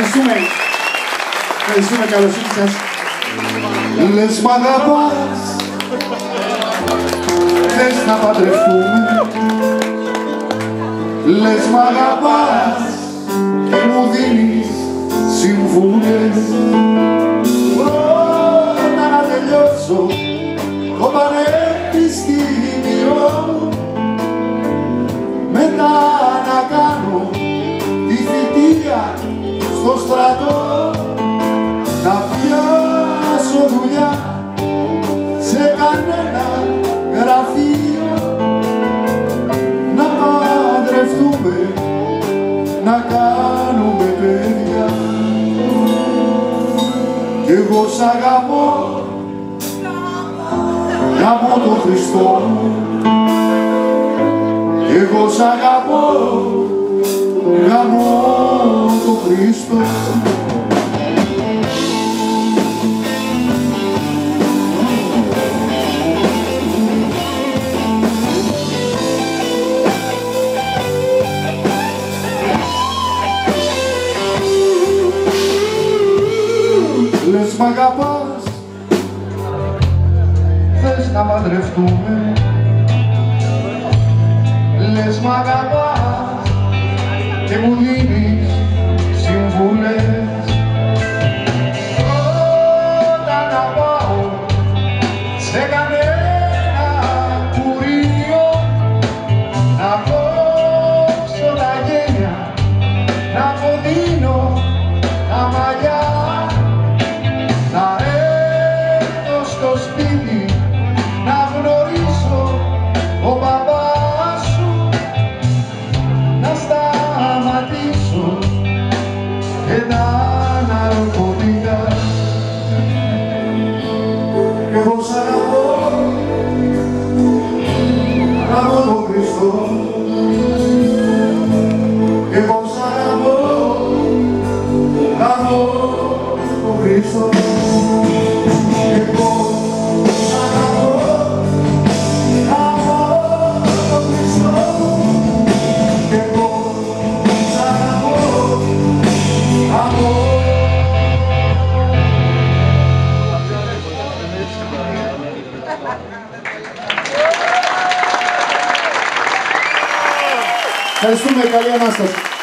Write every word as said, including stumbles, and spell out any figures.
Καλησπέρα. Καλησπέρα, καλώς ήρθατε. Λες μ' αγαπάς, θες να παντρευτούμε. Λες μ' αγαπάς και μου δίνεις συμβουλές. Όταν να τελειώσω το πανεπιστήμιο, μετά να κάνω τη θητεία στο στρατό, να πιάσω δουλειά σε κανένα γραφείο, να παντρευτούμε, να κάνουμε παιδιά. Κι εγώ σ' αγαπώ, γαμώ τον Χριστό μου. Κι εγώ σ' αγαπώ, γαμώ τον Χριστό μου. Λες μ' αγαπάς, θες να παντρευτούμε. Λες μ' αγαπάς και μου δίνεις συμβουλές. Όταν να πάω σε κανένα κουρίο, να κόψω τα γένια, να κοντίνω τα μαλλιά, ευχαριστούμε, καλή ανάσταση.